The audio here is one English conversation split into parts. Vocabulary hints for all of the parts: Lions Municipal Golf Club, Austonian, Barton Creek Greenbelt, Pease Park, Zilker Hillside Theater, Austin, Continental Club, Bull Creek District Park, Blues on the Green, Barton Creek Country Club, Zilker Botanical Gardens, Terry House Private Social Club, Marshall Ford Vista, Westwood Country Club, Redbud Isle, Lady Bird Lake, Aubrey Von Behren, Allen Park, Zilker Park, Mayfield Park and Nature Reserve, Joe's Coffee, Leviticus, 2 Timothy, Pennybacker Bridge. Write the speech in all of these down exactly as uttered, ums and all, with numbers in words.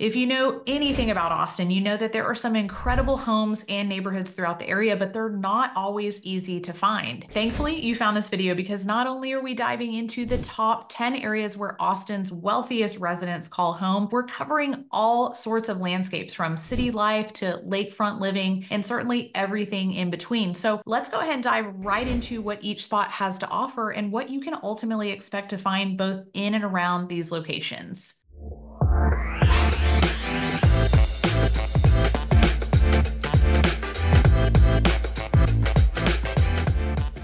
If you know anything about Austin, you know that there are some incredible homes and neighborhoods throughout the area, but they're not always easy to find. Thankfully, you found this video because not only are we diving into the top ten areas where Austin's wealthiest residents call home, we're covering all sorts of landscapes from city life to lakefront living and certainly everything in between. So let's go ahead and dive right into what each spot has to offer and what you can ultimately expect to find both in and around these locations.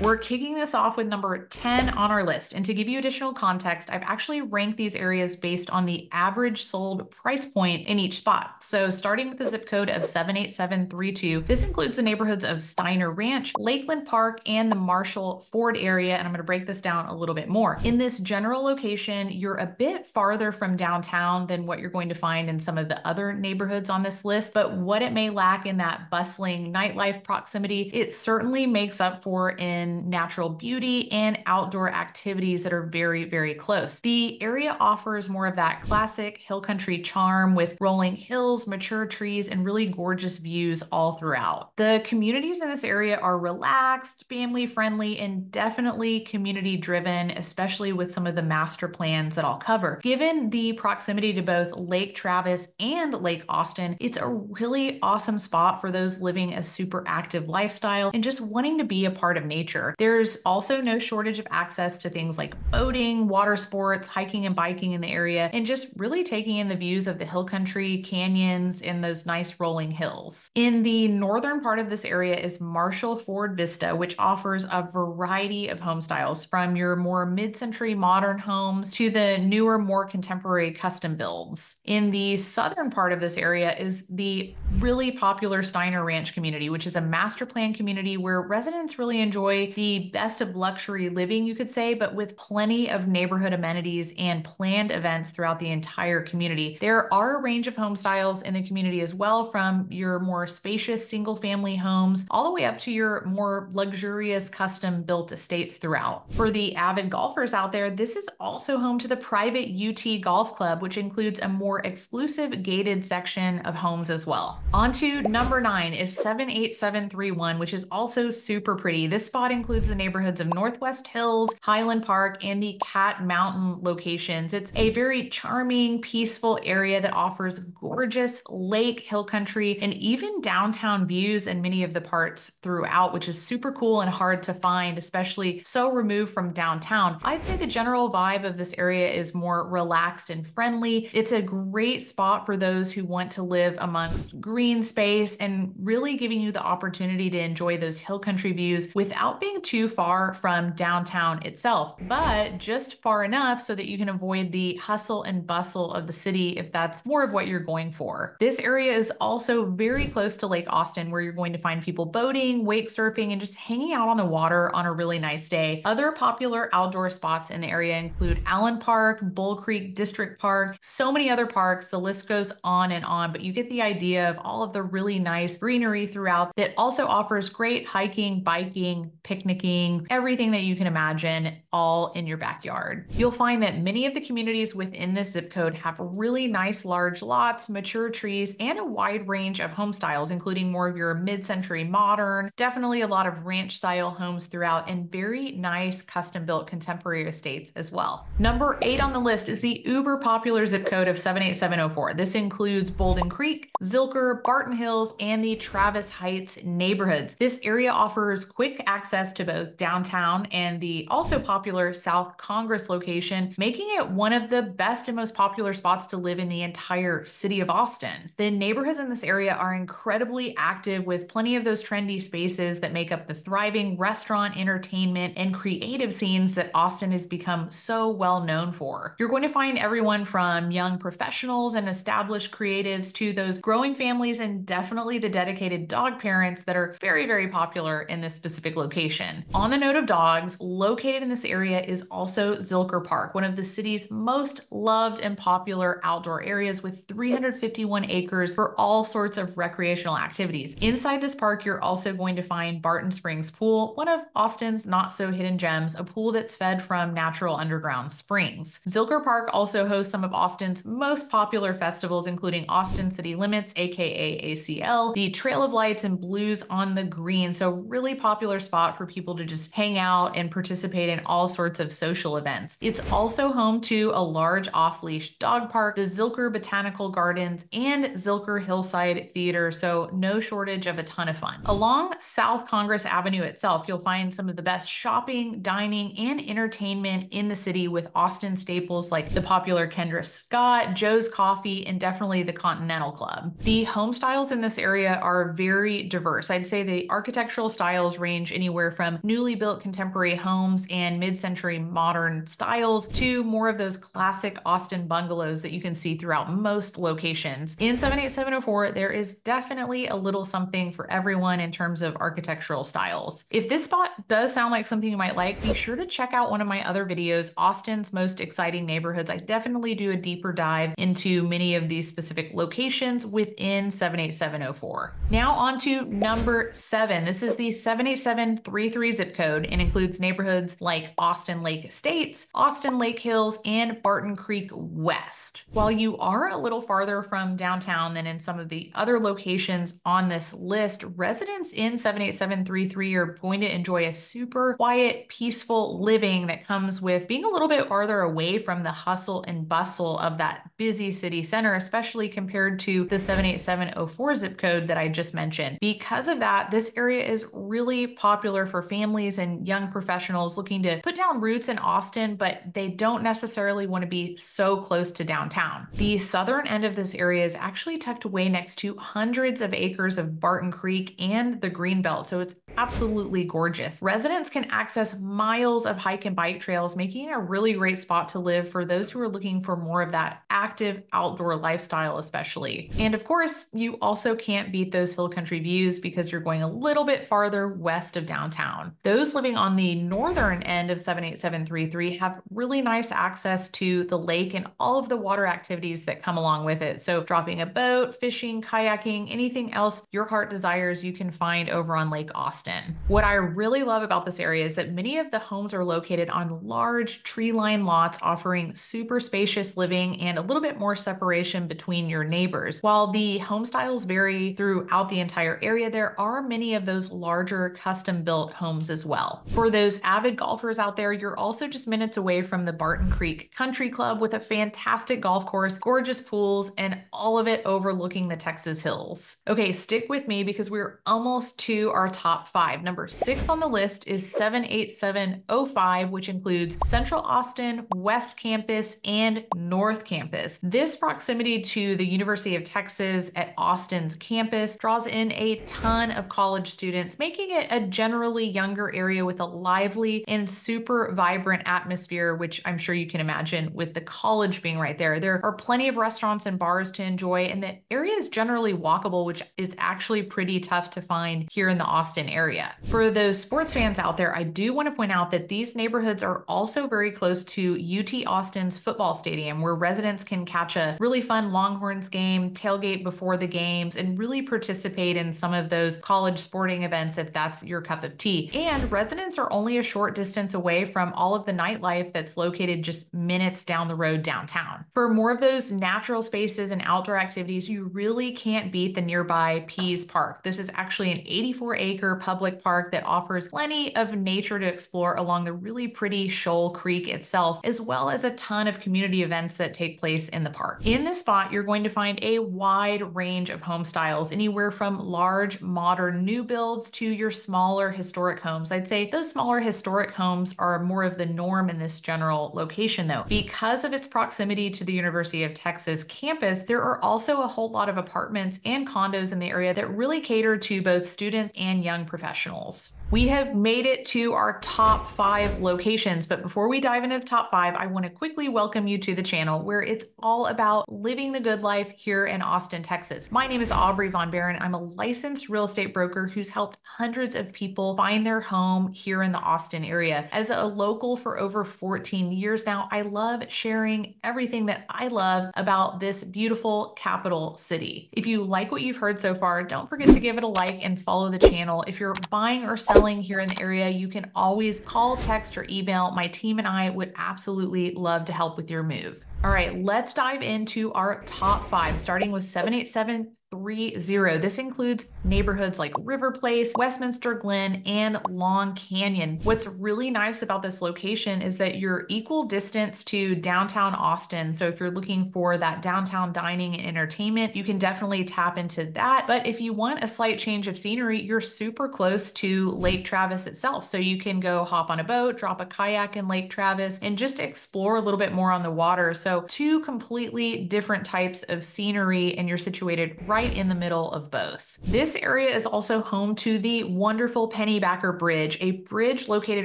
We're kicking this off with number ten on our list. And to give you additional context, I've actually ranked these areas based on the average sold price point in each spot. So starting with the zip code of seven eight seven three two, this includes the neighborhoods of Steiner Ranch, Lakeland Park, and the Marshall Ford area. And I'm gonna break this down a little bit more. In this general location, you're a bit farther from downtown than what you're going to find in some of the other neighborhoods on this list, but what it may lack in that bustling nightlife proximity, it certainly makes up for in natural beauty and outdoor activities that are very, very close. The area offers more of that classic hill country charm with rolling hills, mature trees, and really gorgeous views all throughout. The communities in this area are relaxed, family friendly, and definitely community driven, especially with some of the master plans that I'll cover. Given the proximity to both Lake Travis and Lake Austin, it's a really awesome spot for those living a super active lifestyle and just wanting to be a part of nature. There's also no shortage of access to things like boating, water sports, hiking and biking in the area, and just really taking in the views of the hill country, canyons, and those nice rolling hills. In the northern part of this area is Marshall Ford Vista, which offers a variety of home styles from your more mid-century modern homes to the newer, more contemporary custom builds. In the southern part of this area is the really popular Steiner Ranch community, which is a master plan community where residents really enjoy the best of luxury living, you could say, but with plenty of neighborhood amenities and planned events throughout the entire community. There are a range of home styles in the community as well, from your more spacious single family homes all the way up to your more luxurious custom built estates throughout. For the avid golfers out there, this is also home to the private U T Golf Club, which includes a more exclusive gated section of homes as well. On to number nine is seven eight seven three one, which is also super pretty. This spot includes the neighborhoods of Northwest Hills, Highland Park, and the Cat Mountain locations. It's a very charming, peaceful area that offers gorgeous lake, hill country, and even downtown views in many of the parts throughout, which is super cool and hard to find, especially so removed from downtown. I'd say the general vibe of this area is more relaxed and friendly. It's a great spot for those who want to live amongst green space and really giving you the opportunity to enjoy those hill country views without being too far from downtown itself, but just far enough so that you can avoid the hustle and bustle of the city if that's more of what you're going for. This area is also very close to Lake Austin, where you're going to find people boating, wake surfing, and just hanging out on the water on a really nice day. Other popular outdoor spots in the area include Allen Park, Bull Creek District Park, so many other parks. The list goes on and on, but you get the idea of all of the really nice greenery throughout that also offers great hiking, biking, picnicking, everything that you can imagine, all in your backyard. You'll find that many of the communities within this zip code have really nice large lots, mature trees, and a wide range of home styles, including more of your mid-century modern, definitely a lot of ranch style homes throughout, and very nice custom built contemporary estates as well. Number eight on the list is the uber popular zip code of seven eight seven oh four. This includes Bolden Creek, Zilker, Barton Hills, and the Travis Heights neighborhoods. This area offers quick access access to both downtown and the also popular South Congress location, making it one of the best and most popular spots to live in the entire city of Austin. The neighborhoods in this area are incredibly active, with plenty of those trendy spaces that make up the thriving restaurant, entertainment, and creative scenes that Austin has become so well known for. You're going to find everyone from young professionals and established creatives to those growing families and definitely the dedicated dog parents that are very, very popular in this specific location. ocean. On the note of dogs, located in this area is also Zilker Park, one of the city's most loved and popular outdoor areas with three hundred fifty-one acres for all sorts of recreational activities. Inside this park, you're also going to find Barton Springs Pool, one of Austin's not so hidden gems, a pool that's fed from natural underground springs. Zilker Park also hosts some of Austin's most popular festivals, including Austin City Limits, aka A C L, the Trail of Lights, and Blues on the Green. So really popular spot for people to just hang out and participate in all sorts of social events. It's also home to a large off-leash dog park, the Zilker Botanical Gardens, and Zilker Hillside Theater, so no shortage of a ton of fun. Along South Congress Avenue itself, you'll find some of the best shopping, dining, and entertainment in the city with Austin staples like the popular Kendra Scott, Joe's Coffee, and definitely the Continental Club. The home styles in this area are very diverse. I'd say the architectural styles range anywhere from newly built contemporary homes and mid-century modern styles to more of those classic Austin bungalows that you can see throughout most locations. In seven eight seven oh four, there is definitely a little something for everyone in terms of architectural styles. If this spot does sound like something you might like, be sure to check out one of my other videos, Austin's Most Exciting Neighborhoods. I definitely do a deeper dive into many of these specific locations within seven eight seven oh four. Now on to number seven. This is the seven eight seven three three zip code and includes neighborhoods like Austin Lake Estates, Austin Lake Hills, and Barton Creek West. While you are a little farther from downtown than in some of the other locations on this list, residents in seven eight seven three three are going to enjoy a super quiet, peaceful living that comes with being a little bit farther away from the hustle and bustle of that busy city center, especially compared to the seven eight seven oh four zip code that I just mentioned. Because of that, this area is really popular for families and young professionals looking to put down roots in Austin, but they don't necessarily want to be so close to downtown. The southern end of this area is actually tucked away next to hundreds of acres of Barton Creek and the Greenbelt, so it's absolutely gorgeous. Residents can access miles of hike and bike trails, making it a really great spot to live for those who are looking for more of that active outdoor lifestyle, especially. And of course, you also can't beat those hill country views because you're going a little bit farther west of downtown. Those living on the northern end of seven eight seven three three have really nice access to the lake and all of the water activities that come along with it. So dropping a boat, fishing, kayaking, anything else your heart desires, you can find over on Lake Austin. What I really love about this area is that many of the homes are located on large tree-lined lots, offering super spacious living and a little bit more separation between your neighbors. While the home styles vary throughout the entire area, there are many of those larger custom-built homes as well. For those avid golfers out there, you're also just minutes away from the Barton Creek Country Club with a fantastic golf course, gorgeous pools, and all of it overlooking the Texas hills. Okay, stick with me because we're almost to our top five. Number six on the list is seven eight seven oh five, which includes Central Austin, West Campus, and North Campus. This proximity to the University of Texas at Austin's campus draws in a ton of college students, making it a generally younger area with a lively and super vibrant atmosphere, which I'm sure you can imagine with the college being right there. There are plenty of restaurants and bars to enjoy, and the area is generally walkable, which is actually pretty tough to find here in the Austin area. For those sports fans out there, I do want to point out that these neighborhoods are also very close to U T Austin's football stadium, where residents can catch a really fun Longhorns game, tailgate before the games, and really participate in some of those college sporting events if that's your cup of tea. And residents are only a short distance away from all of the nightlife that's located just minutes down the road downtown. For more of those natural spaces and outdoor activities, you really can't beat the nearby Pease Park. This is actually an eighty-four acre public park that offers plenty of nature to explore along the really pretty Shoal Creek itself, as well as a ton of community events that take place in the park. In this spot, you're going to find a wide range of home styles, anywhere from large modern new builds to your smaller historic homes. I'd say those smaller historic homes are more of the norm in this general location, though. Because of its proximity to the University of Texas campus, there are also a whole lot of apartments and condos in the area that really cater to both students and young professionals. We have made it to our top five locations, but before we dive into the top five, I want to quickly welcome you to the channel where it's all about living the good life here in Austin, Texas. My name is Aubrey Von Behren. I'm a licensed real estate broker who's helped hundreds of people find their home here in the Austin area. As a local for over fourteen years now, I love sharing everything that I love about this beautiful capital city. If you like what you've heard so far, don't forget to give it a like and follow the channel. If you're buying or selling here in the area, you can always call, text, or email. My team and I would absolutely love to help with your move. All right, let's dive into our top five, starting with seven eight seven three zero. This includes neighborhoods like River Place, Westminster Glen, and Long Canyon. What's really nice about this location is that you're equal distance to downtown Austin. So if you're looking for that downtown dining and entertainment, you can definitely tap into that. But if you want a slight change of scenery, you're super close to Lake Travis itself. So you can go hop on a boat, drop a kayak in Lake Travis, and just explore a little bit more on the water. So two completely different types of scenery, and you're situated right in the middle of both. This area is also home to the wonderful Pennybacker Bridge, a bridge located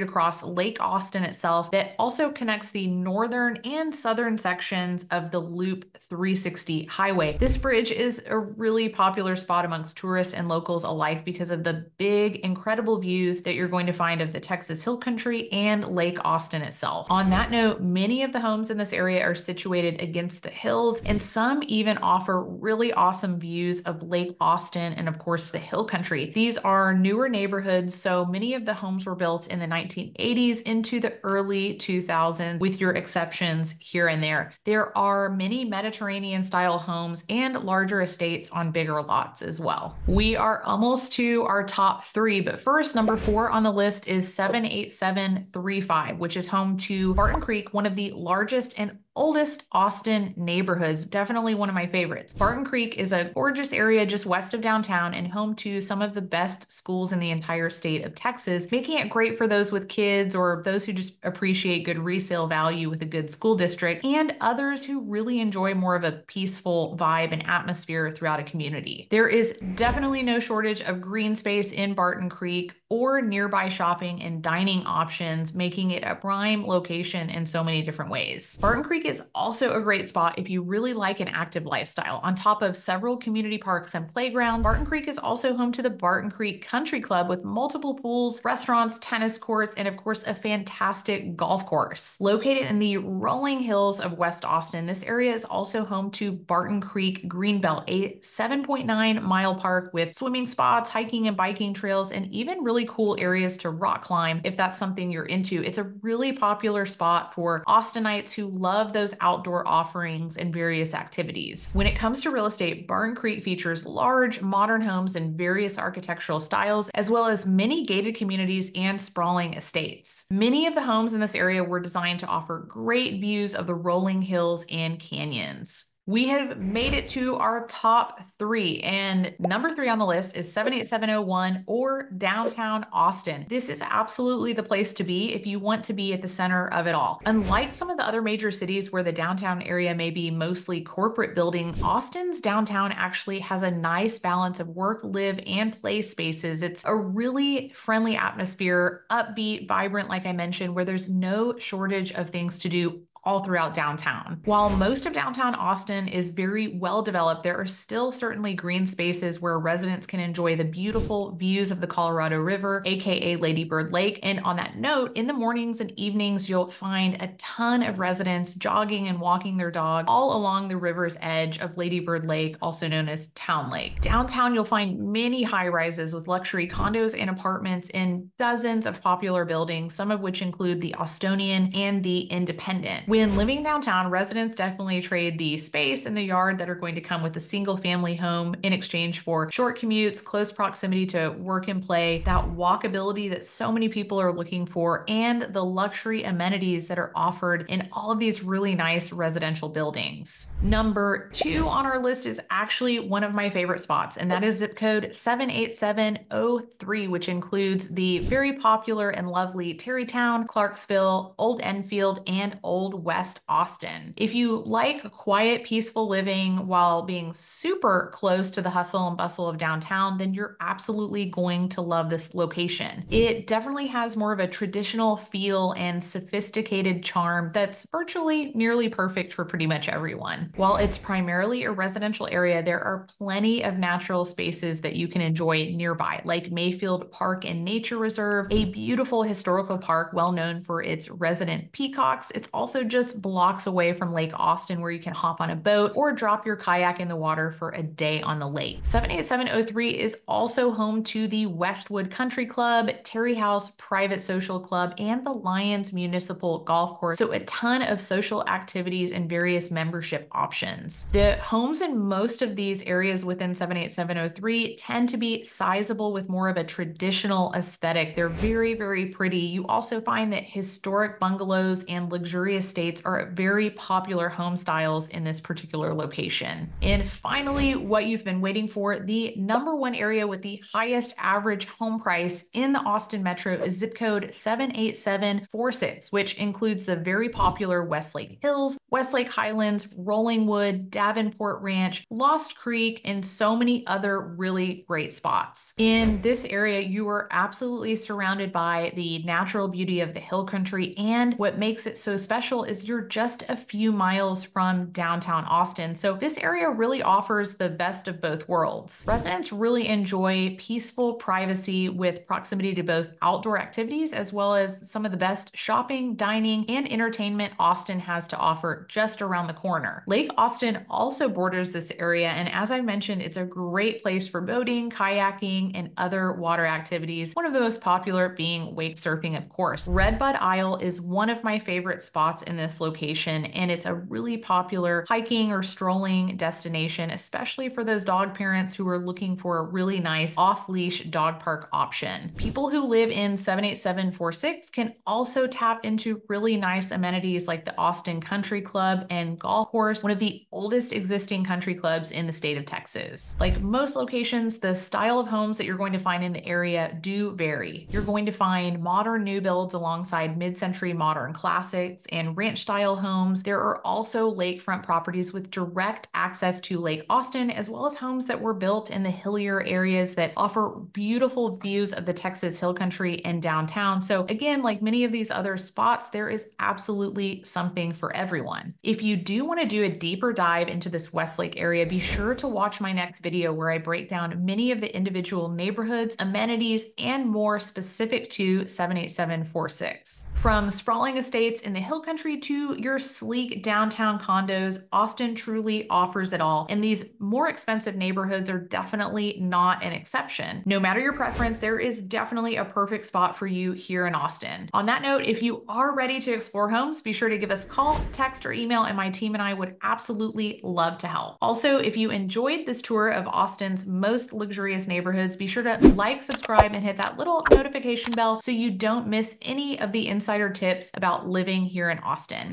across Lake Austin itself that also connects the northern and southern sections of the Loop three sixty highway. This bridge is a really popular spot amongst tourists and locals alike because of the big, incredible views that you're going to find of the Texas Hill Country and Lake Austin itself. On that note, many of the homes in this area are situated against the hills, and some even offer really awesome views of Lake Austin and, of course, the Hill Country. These are newer neighborhoods, so many of the homes were built in the nineteen eighties into the early two thousands, with your exceptions here and there. There are many Mediterranean-style homes and larger estates on bigger lots as well. We are almost to our top three, but first, number four on the list is seven eight seven three five, which is home to Barton Creek, one of the largest and oldest Austin neighborhoods, definitely one of my favorites. Barton Creek is a gorgeous area just west of downtown and home to some of the best schools in the entire state of Texas, making it great for those with kids or those who just appreciate good resale value with a good school district, and others who really enjoy more of a peaceful vibe and atmosphere throughout a community. There is definitely no shortage of green space in Barton Creek or nearby shopping and dining options, making it a prime location in so many different ways. Barton Creek is also a great spot if you really like an active lifestyle. On top of several community parks and playgrounds, Barton Creek is also home to the Barton Creek Country Club with multiple pools, restaurants, tennis courts, and of course, a fantastic golf course. Located in the rolling hills of West Austin, this area is also home to Barton Creek Greenbelt, a seven point nine mile park with swimming spots, hiking and biking trails, and even really cool areas to rock climb if that's something you're into. It's a really popular spot for Austinites who love those outdoor offerings and various activities. When it comes to real estate, Barton Creek features large modern homes in various architectural styles, as well as many gated communities and sprawling estates. Many of the homes in this area were designed to offer great views of the rolling hills and canyons. We have made it to our top three, and number three on the list is seven eight seven zero one or downtown Austin. This is absolutely the place to be if you want to be at the center of it all. Unlike some of the other major cities where the downtown area may be mostly corporate building, Austin's downtown actually has a nice balance of work, live, and play spaces. It's a really friendly atmosphere, upbeat, vibrant, like I mentioned, where there's no shortage of things to do all throughout downtown. While most of downtown Austin is very well developed, there are still certainly green spaces where residents can enjoy the beautiful views of the Colorado River, aka Lady Bird Lake. And on that note, in the mornings and evenings, you'll find a ton of residents jogging and walking their dog all along the river's edge of Lady Bird Lake, also known as Town Lake. Downtown, you'll find many high rises with luxury condos and apartments in dozens of popular buildings, some of which include the Austonian and the Independent. When living downtown, residents definitely trade the space and the yard that are going to come with a single family home in exchange for short commutes, close proximity to work and play, that walkability that so many people are looking for, and the luxury amenities that are offered in all of these really nice residential buildings. Number two on our list is actually one of my favorite spots, and that is zip code seven eight seven zero three, which includes the very popular and lovely Terrytown, Clarksville, Old Enfield, and Old West Austin. If you like quiet, peaceful living while being super close to the hustle and bustle of downtown, then you're absolutely going to love this location. It definitely has more of a traditional feel and sophisticated charm that's virtually nearly perfect for pretty much everyone. While it's primarily a residential area, there are plenty of natural spaces that you can enjoy nearby, like Mayfield Park and Nature Reserve, a beautiful historical park well known for its resident peacocks. It's also just blocks away from Lake Austin, where you can hop on a boat or drop your kayak in the water for a day on the lake. seven eight seven oh three is also home to the Westwood Country Club, Terry House Private Social Club, and the Lions Municipal Golf Course, so a ton of social activities and various membership options. The homes in most of these areas within seven eight seven oh three tend to be sizable with more of a traditional aesthetic. They're very, very pretty. You also find that historic bungalows and luxurious estates are very popular home styles in this particular location. And finally, what you've been waiting for, the number one area with the highest average home price in the Austin metro is zip code seven eight seven four six, which includes the very popular Westlake Hills, Westlake Highlands, Rollingwood, Davenport Ranch, Lost Creek, and so many other really great spots. In this area, you are absolutely surrounded by the natural beauty of the hill country, and what makes it so special is you're just a few miles from downtown Austin, so this area really offers the best of both worlds. Residents really enjoy peaceful privacy with proximity to both outdoor activities as well as some of the best shopping, dining, and entertainment Austin has to offer just around the corner. Lake Austin also borders this area, and as I mentioned, it's a great place for boating, kayaking, and other water activities, one of the most popular being wake surfing, of course. Redbud Isle is one of my favorite spots in this location, and it's a really popular hiking or strolling destination, especially for those dog parents who are looking for a really nice off-leash dog park option. People who live in seven eight seven four six can also tap into really nice amenities like the Austin Country Club and Golf Course, one of the oldest existing country clubs in the state of Texas. Like most locations, the style of homes that you're going to find in the area do vary. You're going to find modern new builds alongside mid-century modern classics and ranch-style homes. There are also lakefront properties with direct access to Lake Austin, as well as homes that were built in the hillier areas that offer beautiful views of the Texas Hill Country and downtown. So again, like many of these other spots, there is absolutely something for everyone. If you do want to do a deeper dive into this Westlake area, be sure to watch my next video where I break down many of the individual neighborhoods, amenities, and more specific to seven eight seven four six. From sprawling estates in the hill country to your sleek downtown condos, Austin truly offers it all, and these more expensive neighborhoods are definitely not an exception. No matter your preference, there is definitely a perfect spot for you here in Austin. On that note, if you are ready to explore homes, be sure to give us a call, text, or email, and my team and I would absolutely love to help. Also, if you enjoyed this tour of Austin's most luxurious neighborhoods, be sure to like, subscribe, and hit that little notification bell so you don't miss any of the insider tips about living here in Austin.